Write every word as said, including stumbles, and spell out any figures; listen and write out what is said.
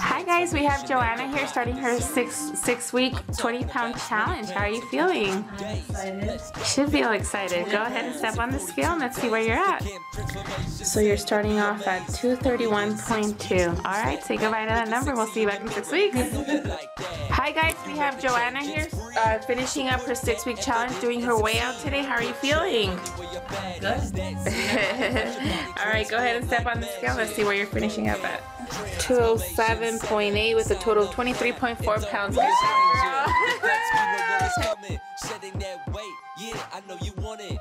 Hi guys, we have Joanna here starting her six six week twenty pound challenge. How are you feeling? You should feel excited. Go ahead and step on the scale and let's see where you're at. So you're starting off at two thirty-one point two. Alright, say goodbye to that number. We'll see you back in six weeks. Hi guys, we have Joanna here uh, finishing up her six week challenge, doing her weigh out today. How are you feeling? Good. Alright, go ahead and step on the scale. Let's see where you're finishing up at. two oh seven point eight with a total of twenty-three point four pounds. Woo! Let's go, girl.